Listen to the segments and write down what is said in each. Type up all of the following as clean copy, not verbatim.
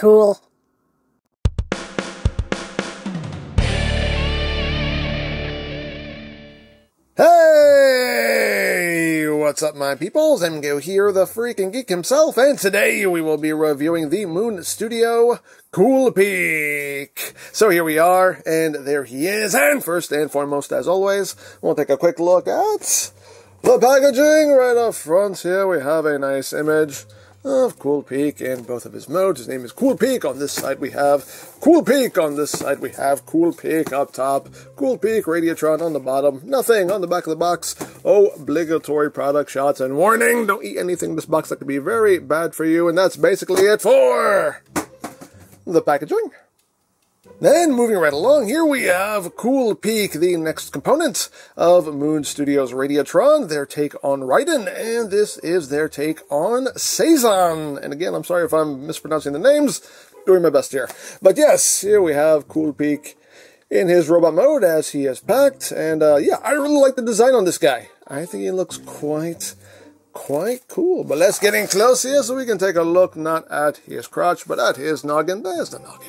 cool. Hey! What's up, my peoples? EmGo here, the freaking geek himself, and today we will be reviewing the Moon Studio Cool Peak. So here we are, and there he is, and first and foremost, as always, we'll take a quick look at the packaging right up front. Here we have a nice image of Cool Peak in both of his modes. His name is Cool Peak. On this side we have Cool Peak. On this side we have Cool Peak up top, Cool Peak Radiatron on the bottom. Nothing on the back of the box. Obligatory product shots and warning, don't eat anything in this box, that could be very bad for you. And that's basically it for the packaging. Then, moving right along, here we have Cool Peak, the next component of Moon Studios' Radiatron, their take on Raiden, and this is their take on Seizan. And again, I'm sorry if I'm mispronouncing the names, doing my best here. But yes, here we have Cool Peak in his robot mode, as he is packed, and yeah, I really like the design on this guy. I think he looks quite cool. But let's get in close here so we can take a look, not at his crotch, but at his noggin. There's the noggin.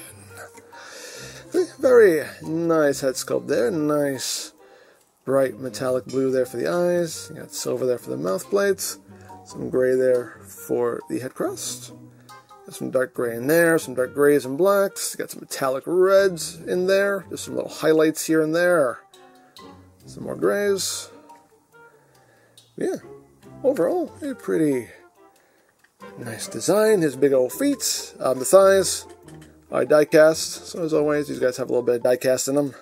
Very nice head sculpt there, nice bright metallic blue there for the eyes, you got silver there for the mouth plates, some gray there for the head crest, got some dark gray in there, some dark grays and blacks, got some metallic reds in there, just some little highlights here and there, some more grays. Yeah, overall a pretty nice design. His big old feet on the thighs. Alright, die-cast. So as always, these guys have a little bit of die-cast in them.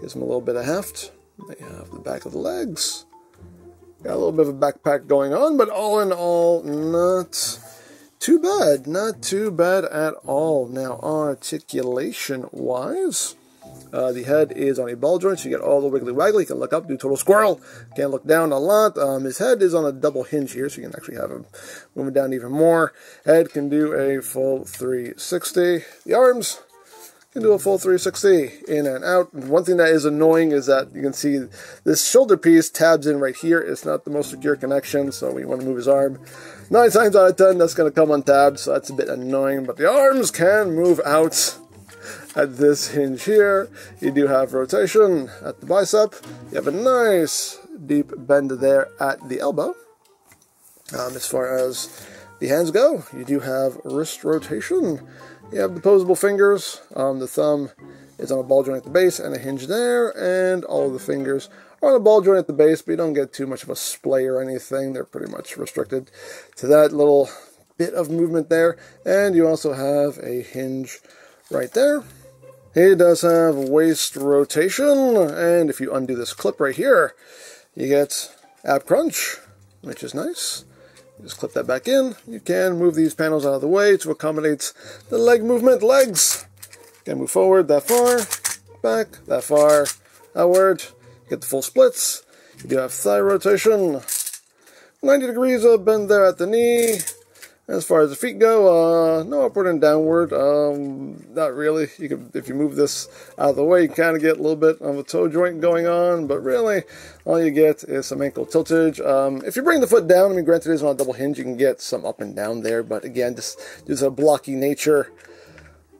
Gives them a little bit of heft. They have the back of the legs. Got a little bit of a backpack going on, but all in all, not too bad. Not too bad at all. Now, articulation-wise, the head is on a ball joint, so you get all the wiggly-waggly. You can look up, do total squirrel. Can't look down a lot. His head is on a double hinge here, so you can actually have him moving down even more. Head can do a full 360. The arms can do a full 360, in and out. One thing that is annoying is that you can see this shoulder piece tabs in right here. It's not the most secure connection, so we want to move his arm. 9 times out of 10, that's going to come untabbed, so that's a bit annoying. But the arms can move out. At this hinge here, you do have rotation at the bicep. You have a nice deep bend there at the elbow. As far as the hands go, you do have wrist rotation. You have opposable fingers. The thumb is on a ball joint at the base and a hinge there, and all of the fingers are on a ball joint at the base, but you don't get too much of a splay or anything. They're pretty much restricted to that little bit of movement there. And you also have a hinge right there. He does have waist rotation, and if you undo this clip right here, you get ab crunch, which is nice. You just clip that back in. You can move these panels out of the way to accommodate the leg movement. Legs can move forward that far, back that far, outward. You get the full splits. You do have thigh rotation, 90 degrees of bend there at the knee. As far as the feet go, no upward and downward, not really. You could, if you move this out of the way, you kind of get a little bit of a toe joint going on, but really, all you get is some ankle tiltage. If you bring the foot down, I mean, granted it is on a double hinge, you can get some up and down there, but again, just due to the blocky nature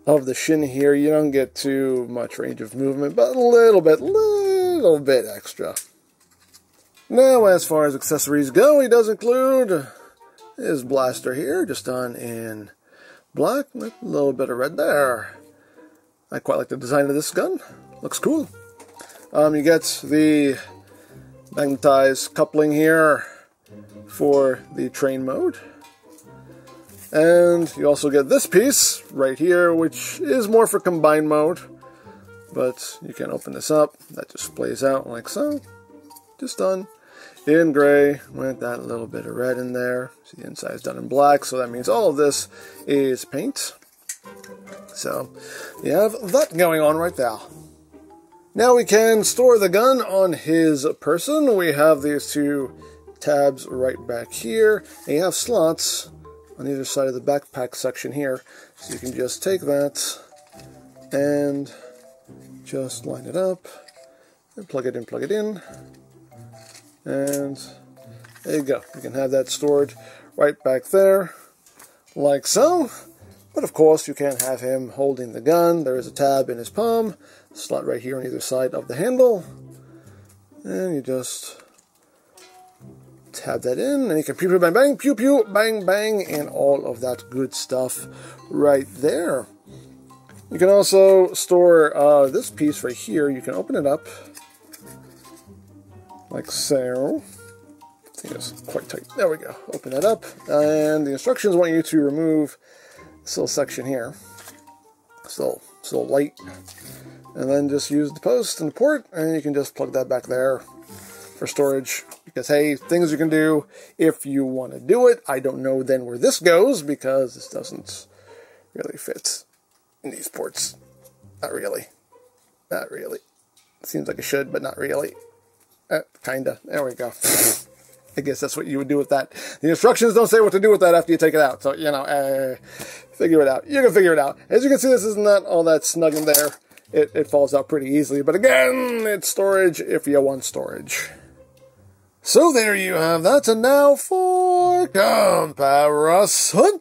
of the shin here, you don't get too much range of movement, but a little bit extra. Now, as far as accessories go, he does include his blaster here, just on in black, with a little bit of red there. I quite like the design of this gun. Looks cool. You get the magnetized coupling here for the train mode. And you also get this piece right here, which is more for combined mode. But you can open this up. That just plays out like so. Just done in gray, with that little bit of red in there. See, the inside is done in black, so that means all of this is paint. So, you have that going on right there. Now we can store the gun on his person. We have these two tabs right back here, and you have slots on either side of the backpack section here. So you can just take that and just line it up and plug it in. And there you go. You can have that stored right back there, like so. But of course, you can have him holding the gun. There is a tab in his palm, slot right here on either side of the handle. And you just tab that in, and you can pew pew bang bang, pew pew bang bang, and all of that good stuff right there. You can also store this piece right here. You can open it up like so. I think it's quite tight. There we go. Open that up, and the instructions want you to remove this little section here. This little light, and then just use the post and the port, and you can just plug that back there for storage. Because, hey, things you can do if you want to do it. I don't know then where this goes because this doesn't really fit in these ports. Not really. Not really. Seems like it should, but not really. Kinda. There we go. I guess that's what you would do with that. The instructions don't say what to do with that after you take it out. So, you know, figure it out. You can figure it out. As you can see, this is not all that snug in there. It falls out pretty easily. But again, it's storage if you want storage. So there you have that. And now for comparison.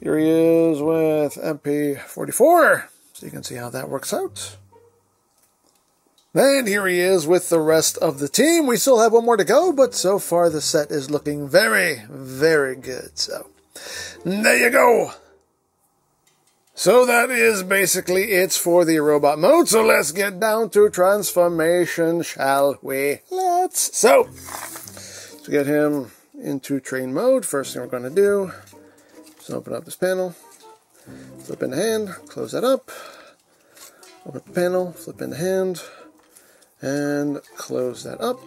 Here he is with MP44, so you can see how that works out. And here he is with the rest of the team. We still have one more to go, but so far the set is looking very, very good. So there you go. So that is basically it for the robot mode. So let's get down to transformation, shall we? Let's. So to get him into train mode, first thing we're going to do is open up this panel, flip in the hand, close that up, open up the panel, flip in the hand, and close that up.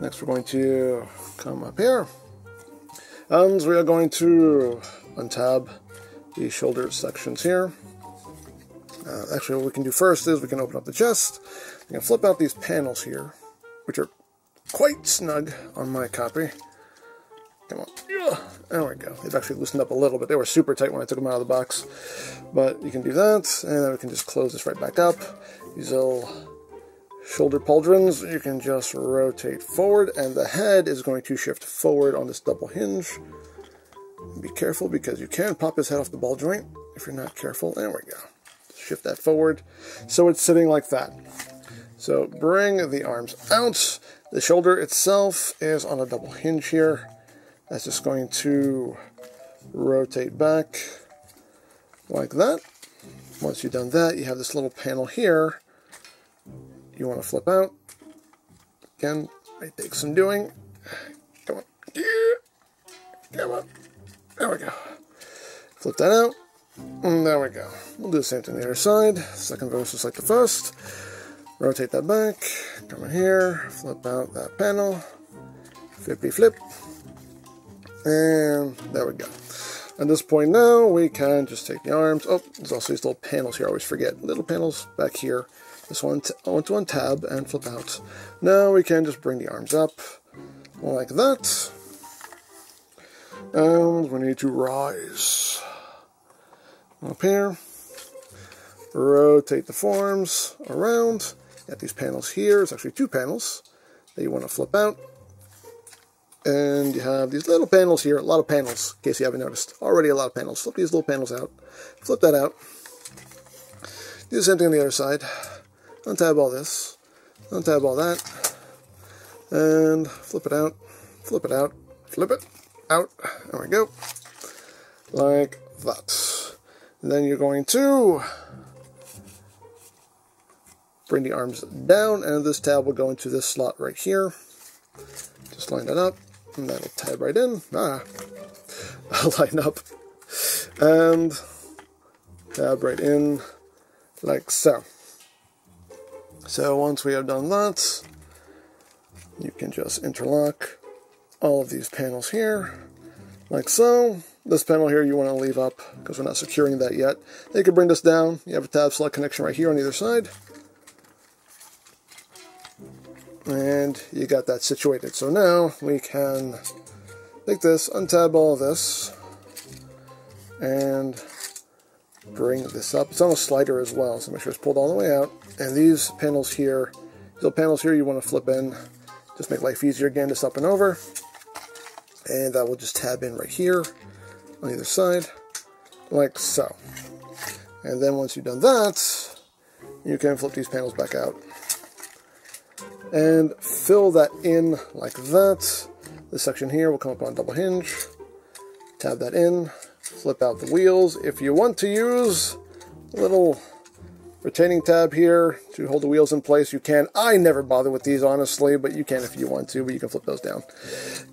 Next, we're going to come up here, and we are going to untab the shoulder sections here. Actually, what we can do first is we can open up the chest. We can flip out these panels here, which are quite snug on my copy. Come on. Yeah. There we go. They've actually loosened up a little bit. They were super tight when I took them out of the box. But you can do that, and then we can just close this right back up. These little shoulder pauldrons, you can just rotate forward, and the head is going to shift forward on this double hinge. Be careful because you can pop his head off the ball joint if you're not careful. There we go. Shift that forward so it's sitting like that. So bring the arms out. The shoulder itself is on a double hinge here. That's just going to rotate back like that. Once you've done that, you have this little panel here. You want to flip out. Again, it takes some doing. Come on. Yeah. Come on. There we go. Flip that out. And there we go. We'll do the same thing on the other side. Second verse is like the first. Rotate that back. Come in here. Flip out that panel. Flippy flip. And there we go. At this point now, we can just take the arms. Oh, there's also these little panels here. I always forget. Little panels back here. This one, I want to untab and flip out. Now we can just bring the arms up like that. And we need to rise up here, rotate the forms around. Got these panels here. It's actually two panels that you want to flip out, and you have these little panels here. A lot of panels, in case you haven't noticed already. A lot of panels. Flip these little panels out. Flip that out. Do the same thing on the other side. Untab all this. Untab all that, and flip it out. Flip it out. Flip it out. There we go. Like that. And then you're going to bring the arms down, and this tab will go into this slot right here. Just line that up, and that'll tab right in. I'll line up and tab right in like so. So once we have done that, you can just interlock all of these panels here, like so. This panel here you want to leave up because we're not securing that yet. They could bring this down. You have a tab slot connection right here on either side. And you got that situated. So now we can take this, untab all of this, and bring this up. It's on a slider as well, so make sure it's pulled all the way out. And these panels here, these little panels here you want to flip in. Just make life easier again, just up and over. And that will just tab in right here on either side. like so. And then once you've done that, you can flip these panels back out and fill that in like that. This section here will come up on double hinge, tab that in, flip out the wheels. If you want to use a little retaining tab here to hold the wheels in place, you can. I never bother with these, honestly, but you can if you want to, but you can flip those down.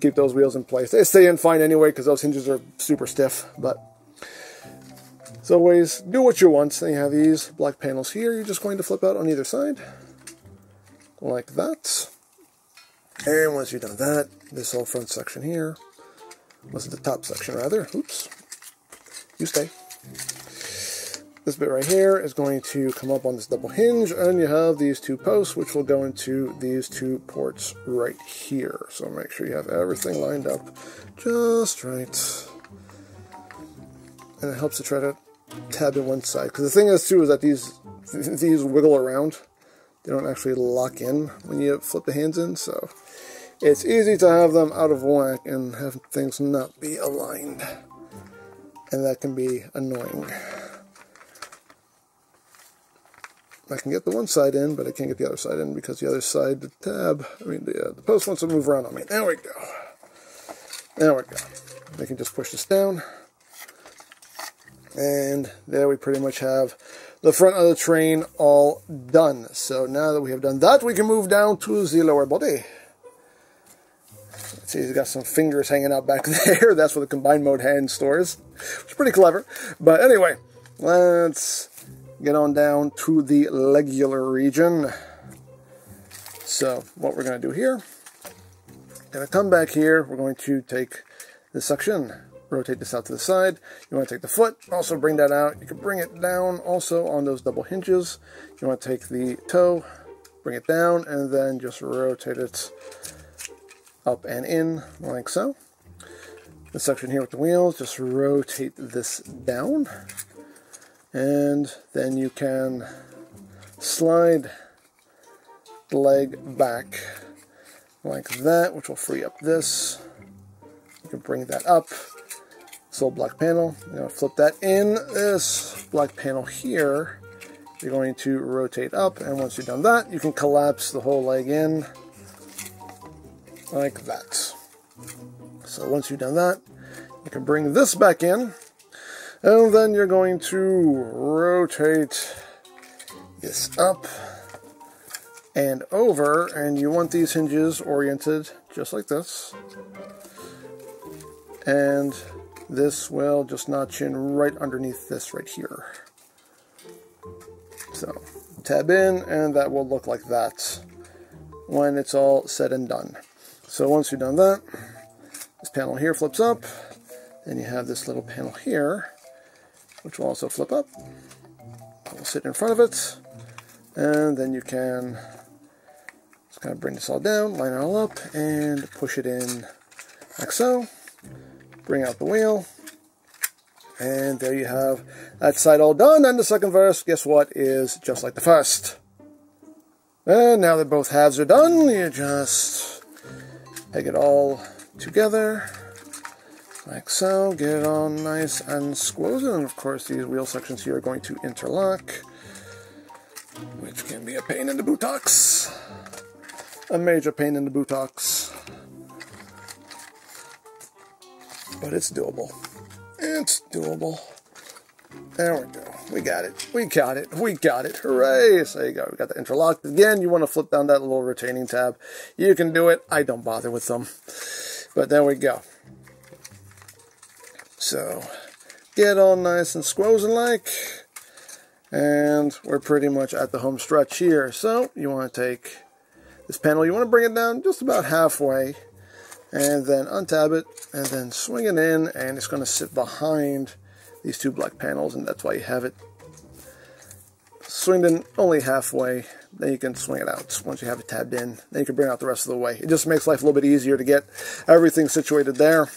Keep those wheels in place. They stay in fine anyway because those hinges are super stiff, but as always, do what you want. Then you have these black panels here. You're just going to flip out on either side like that. And once you've done that, this whole front section here, was the top section rather, oops, you stay. This bit right here is going to come up on this double hinge, and you have these two posts which will go into these two ports right here. So make sure you have everything lined up just right. And it helps to try to tab in one side, because the thing is too is that these wiggle around. They don't actually lock in when you flip the hands in, so it's easy to have them out of whack and have things not be aligned. And that can be annoying. I can get the one side in, but I can't get the other side in because the other side, the post wants to move around on me. There we go. There we go. I can just push this down. And there we pretty much have the front of the train all done. So now that we have done that, we can move down to the lower body. Let's see, he's got some fingers hanging out back there. That's where the combined mode hand stores. Which is pretty clever. But anyway, let's get on down to the legular region. So what we're going to do here, going to come back here. We're going to take this section, rotate this out to the side. You want to take the foot, also bring that out. You can bring it down also on those double hinges. You want to take the toe, bring it down, and then just rotate it up and in like so. This section here with the wheels, just rotate this down. And then you can slide the leg back like that, which will free up this. You can bring that up. This little black panel, you know, flip that in. This black panel here, you're going to rotate up. And once you've done that, you can collapse the whole leg in like that. So once you've done that, you can bring this back in. And then you're going to rotate this up and over, and you want these hinges oriented just like this. And this will just notch in right underneath this right here. So tab in, and that will look like that when it's all said and done. So once you've done that, this panel here flips up, and you have this little panel here, which will also flip up. I will sit in front of it, and then you can just kind of bring this all down, line it all up, and push it in like so. Bring out the wheel, and there you have that side all done. And the second verse, guess what, is just like the first. And now that both halves are done, you just take it all together. Like so, get it all nice and squozen, and of course these wheel sections here are going to interlock, which can be a pain in the buttocks. A major pain in the buttocks. But it's doable. It's doable. There we go. We got it. We got it. We got it. Hooray! So there you go. We got the interlocked. Again, you want to flip down that little retaining tab. You can do it. I don't bother with them. But there we go. So, get all nice and squozen-like, and we're pretty much at the home stretch here. So, you want to take this panel, you want to bring it down just about halfway, and then untab it, and then swing it in, and it's going to sit behind these two black panels, and that's why you have it swinged in only halfway. Then you can swing it out once you have it tabbed in. Then you can bring it out the rest of the way. It just makes life a little bit easier to get everything situated there.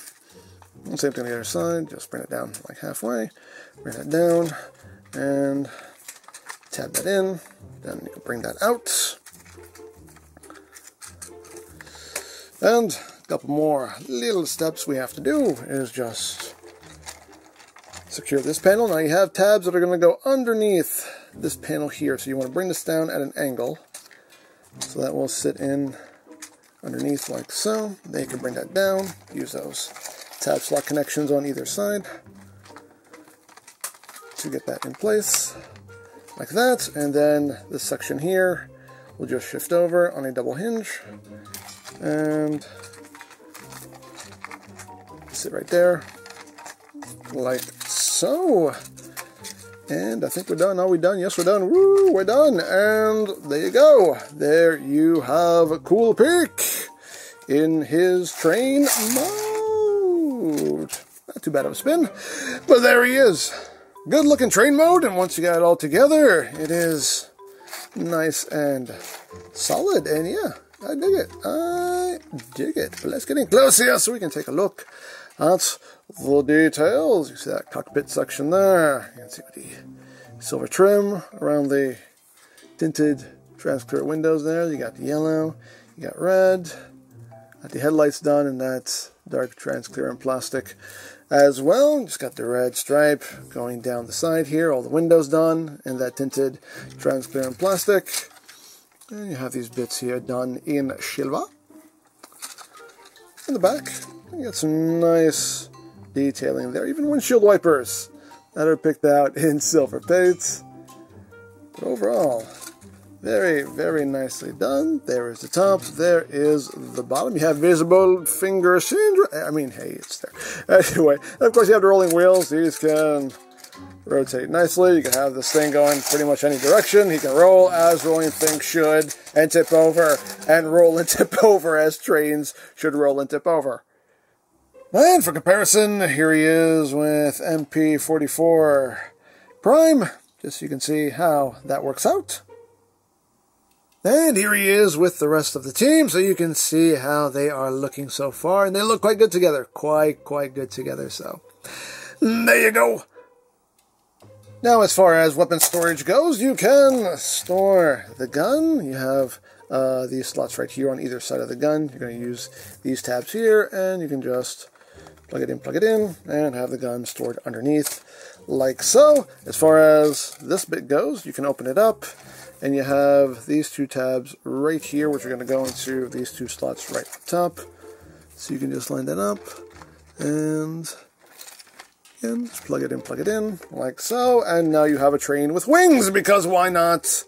Same thing on the other side, just bring it down like halfway, bring that down, and tab that in, then you can bring that out. And a couple more little steps we have to do is just secure this panel. Now you have tabs that are going to go underneath this panel here. So you want to bring this down at an angle. So that will sit in underneath like so. Then you can bring that down, use those tab slot connections on either side to get that in place like that. And then this section here will just shift over on a double hinge and sit right there like so. And I think we're done. Are we done? Yes, we're done. Woo, we're done. And there you go. There you have Cool Peak in his train mode. Not too bad of a spin, but there he is. Good looking train mode. And once you got it all together, it is nice and solid. And yeah, I dig it. I dig it. But let's get in close here so we can take a look. That's the details. You see that cockpit section there. You can see the silver trim around the tinted transparent windows there. You got the yellow, you got red. Got the headlights done in that dark transparent plastic as well. Just got the red stripe going down the side here. All the windows done in that tinted transparent plastic. And you have these bits here done in silver. In the back, you got some nice detailing there. Even windshield wipers that are picked out in silver paints. But overall, very, very nicely done. There is the top. There is the bottom. You have visible finger syndrome. I mean, hey, it's there. Anyway, and of course you have the rolling wheels. These can rotate nicely. You can have this thing going pretty much any direction. He can roll as rolling things should and tip over and roll and tip over as trains should roll and tip over. And for comparison, here he is with MP44 Prime, just so you can see how that works out. And here he is with the rest of the team, so you can see how they are looking so far. And they look quite good together. Quite good together. So there you go. Now, as far as weapon storage goes, you can store the gun. You have these slots right here on either side of the gun. You're going to use these tabs here, and you can just plug it in, and have the gun stored underneath like so. As far as this bit goes, you can open it up, and you have these two tabs right here, which are going to go into these two slots right up top. So you can just line that up, and again, just plug it in, like so, and now you have a train with wings, because why not?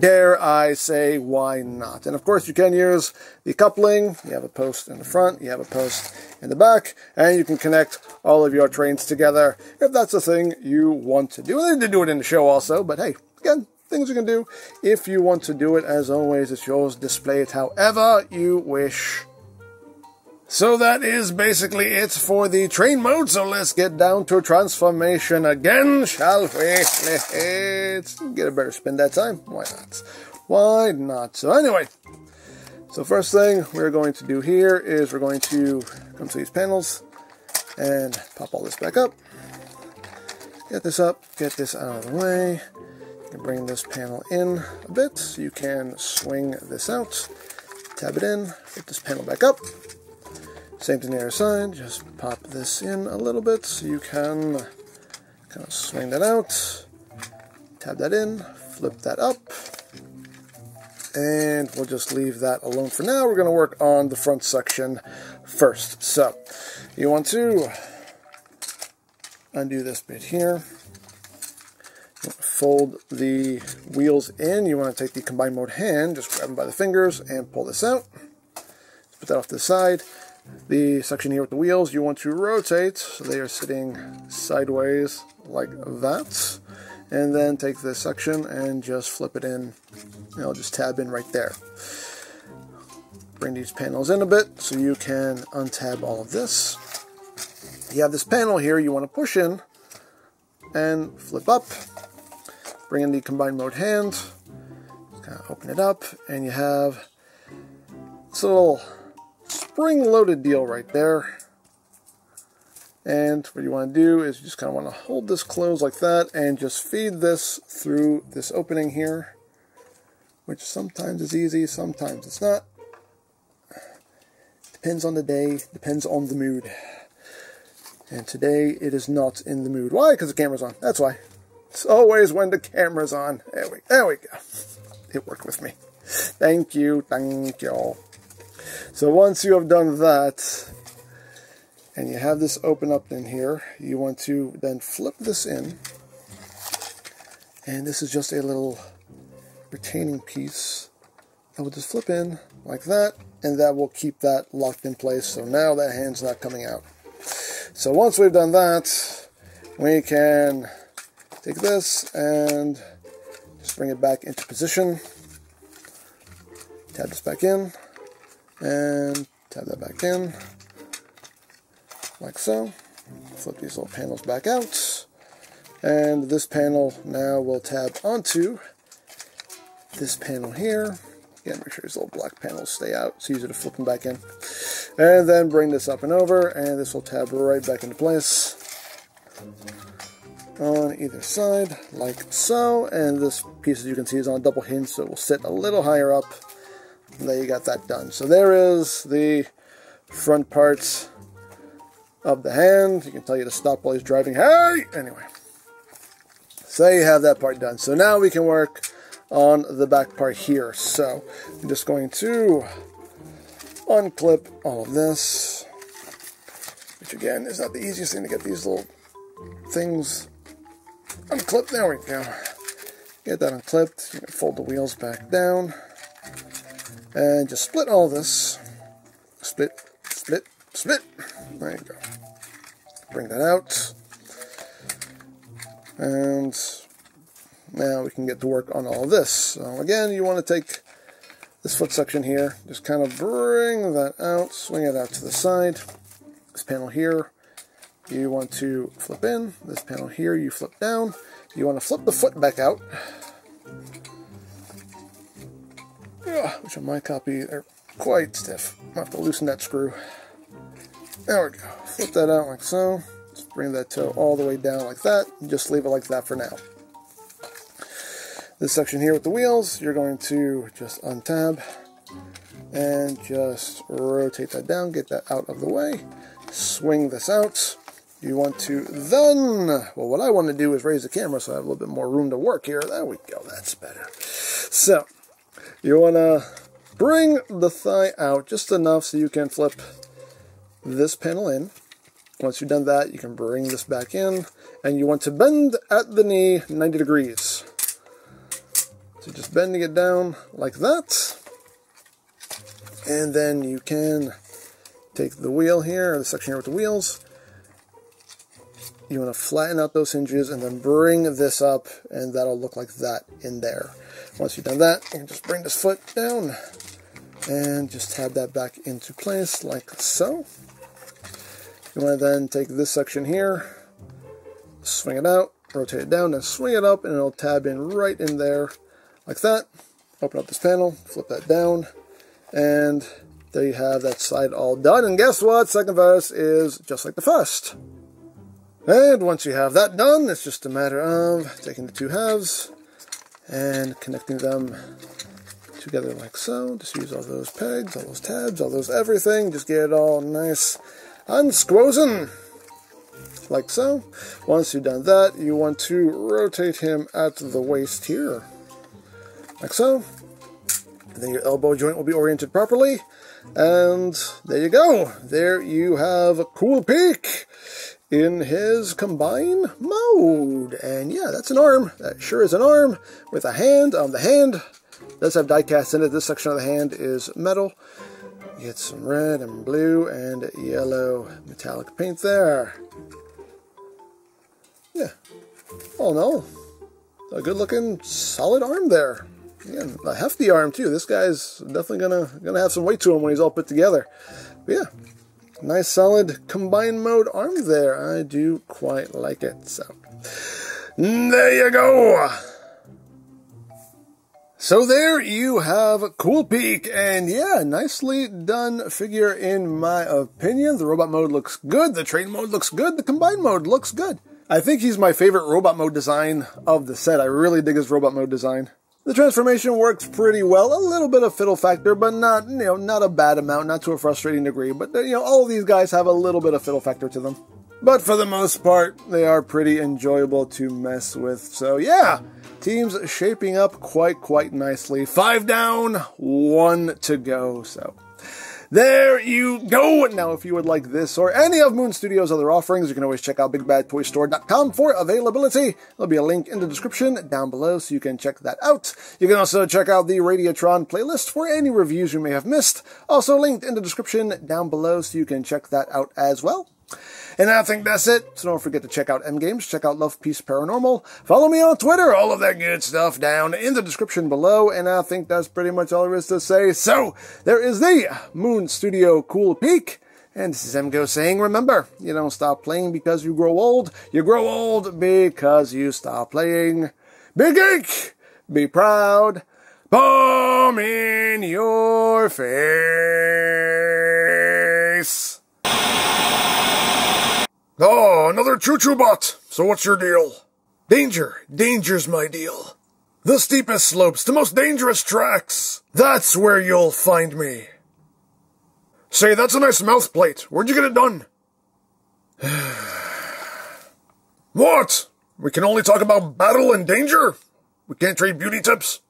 Dare I say, why not? And of course, you can use the coupling. You have a post in the front, you have a post in the back, and you can connect all of your trains together, if that's a thing you want to do. And they did do it in the show also, but hey, again, things you can do if you want to do it. As always, it's yours. Display it however you wish. So that is basically it for the train mode, so let's get down to transformation again, shall we? Let's get a better spin that time. Why not? Why not? So anyway, so first thing we're going to do here is we're going to come to these panels and pop all this back up. Get this up, get this out of the way. You can bring this panel in a bit, so you can swing this out, tab it in, get this panel back up. Same thing on the other side, just pop this in a little bit so you can kind of swing that out, tab that in, flip that up, and we'll just leave that alone for now. We're going to work on the front section first. So you want to undo this bit here, fold the wheels in, you want to take the combined mode hand, just grab them by the fingers and pull this out, put that off to the side. The section here with the wheels, you want to rotate so they are sitting sideways like that, and then take this section and just flip it in, and I'll just tab in right there. Bring these panels in a bit so you can untab all of this. You have this panel here you want to push in and flip up, bring in the combined mode hand, kind of open it up, and you have this little spring-loaded deal right there. And what you want to do is you just kind of want to hold this closed like that and just feed this through this opening here, which sometimes is easy, sometimes it's not. Depends on the day, depends on the mood. And today it is not in the mood. Why? Because the camera's on. That's why. It's always when the camera's on. There we go. It worked with me. Thank you. Thank you. So once you have done that, and you have this open up in here, you want to then flip this in. And this is just a little retaining piece that will just flip in like that, and that will keep that locked in place. So now that hand's not coming out. So once we've done that, we can take this and just bring it back into position. Tab this back in and tab that back in, like so. Flip these little panels back out. And this panel now will tab onto this panel here. Again, make sure these little black panels stay out. It's easier to flip them back in. And then bring this up and over, and this will tab right back into place on either side, like so. And this piece, as you can see, is on a double hinge, so it will sit a little higher up. And there you got that done. So there is the front parts of the hand. You can tell you to stop while he's driving. Hey! Anyway. So there you have that part done. So now we can work on the back part here. So I'm just going to unclip all of this, which again is not the easiest thing to get these little things unclipped. There we go. Get that unclipped. You can fold the wheels back down and just split all this. Split, split, split. There you go. Bring that out. And now we can get to work on all this. So again, you want to take this foot section here, just kind of bring that out, swing it out to the side. This panel here, you want to flip in. This panel here, you flip down. You want to flip the foot back out. Which on my copy, they're quite stiff. I'll have to loosen that screw. There we go. Flip that out like so. Just bring that toe all the way down like that, and just leave it like that for now. This section here with the wheels, you're going to just untab and just rotate that down, get that out of the way, swing this out. You want to then, well, what I want to do is raise the camera so I have a little bit more room to work here. There we go, that's better. So, you want to bring the thigh out just enough so you can flip this panel in. Once you've done that, you can bring this back in, and you want to bend at the knee 90 degrees. So just bending it down like that, and then you can take the wheel here, or the section here with the wheels. You want to flatten out those hinges and then bring this up, and that'll look like that in there. Once you've done that, you can just bring this foot down and just tab that back into place like so. You want to then take this section here, swing it out, rotate it down, and swing it up, and it'll tab in right in there, like that. Open up this panel, flip that down, and there you have that side all done. And guess what? Second verse is just like the first. And once you have that done, it's just a matter of taking the two halves and connecting them together like so. Just use all those pegs, all those tabs, all those everything. Just get it all nice unsquozen, like so. Once you've done that, you want to rotate him at the waist here, like so. And then your elbow joint will be oriented properly, and there you go. There you have a Cool Peak in his combine mode. And yeah, that's an arm. That sure is an arm with a hand. The hand does have die cast in it. This section of the hand is metal. Get some red and blue and yellow metallic paint there. Yeah. Oh no. A good looking solid arm there. Again, a hefty arm too. This guy's definitely gonna have some weight to him when he's all put together. But yeah. Nice solid combined mode arm there. I do quite like it. So there you go. So there you have Cool Peak, and yeah, nicely done figure in my opinion. The robot mode looks good, the train mode looks good, the combined mode looks good. I think he's my favorite robot mode design of the set. I really dig his robot mode design. The transformation works pretty well, a little bit of fiddle factor, but not, you know, not a bad amount, not to a frustrating degree, but all of these guys have a little bit of fiddle factor to them. But for the most part, they are pretty enjoyable to mess with. So yeah, teams shaping up quite nicely. 5 down, 1 to go. So there you go. Now, if you would like this or any of Moon Studios' other offerings, you can always check out BigBadToyStore.com for availability. There'll be a link in the description down below so you can check that out. You can also check out the Radiatron playlist for any reviews you may have missed. Also linked in the description down below so you can check that out as well. And I think that's it. So don't forget to check out EmGames, check out Love, Peace, Paranormal. Follow me on Twitter, all of that good stuff down in the description below. And I think that's pretty much all there is to say. So there is the Moon Studio Cool Peak. And this is EmGo saying, remember, you don't stop playing because you grow old. You grow old because you stop playing. Be geek, be proud, bomb in your face. Oh, another choo-choo bot. So what's your deal? Danger. Danger's my deal. The steepest slopes, the most dangerous tracks. That's where you'll find me. Say, that's a nice mouthplate. Where'd you get it done? What? We can only talk about battle and danger? We can't trade beauty tips?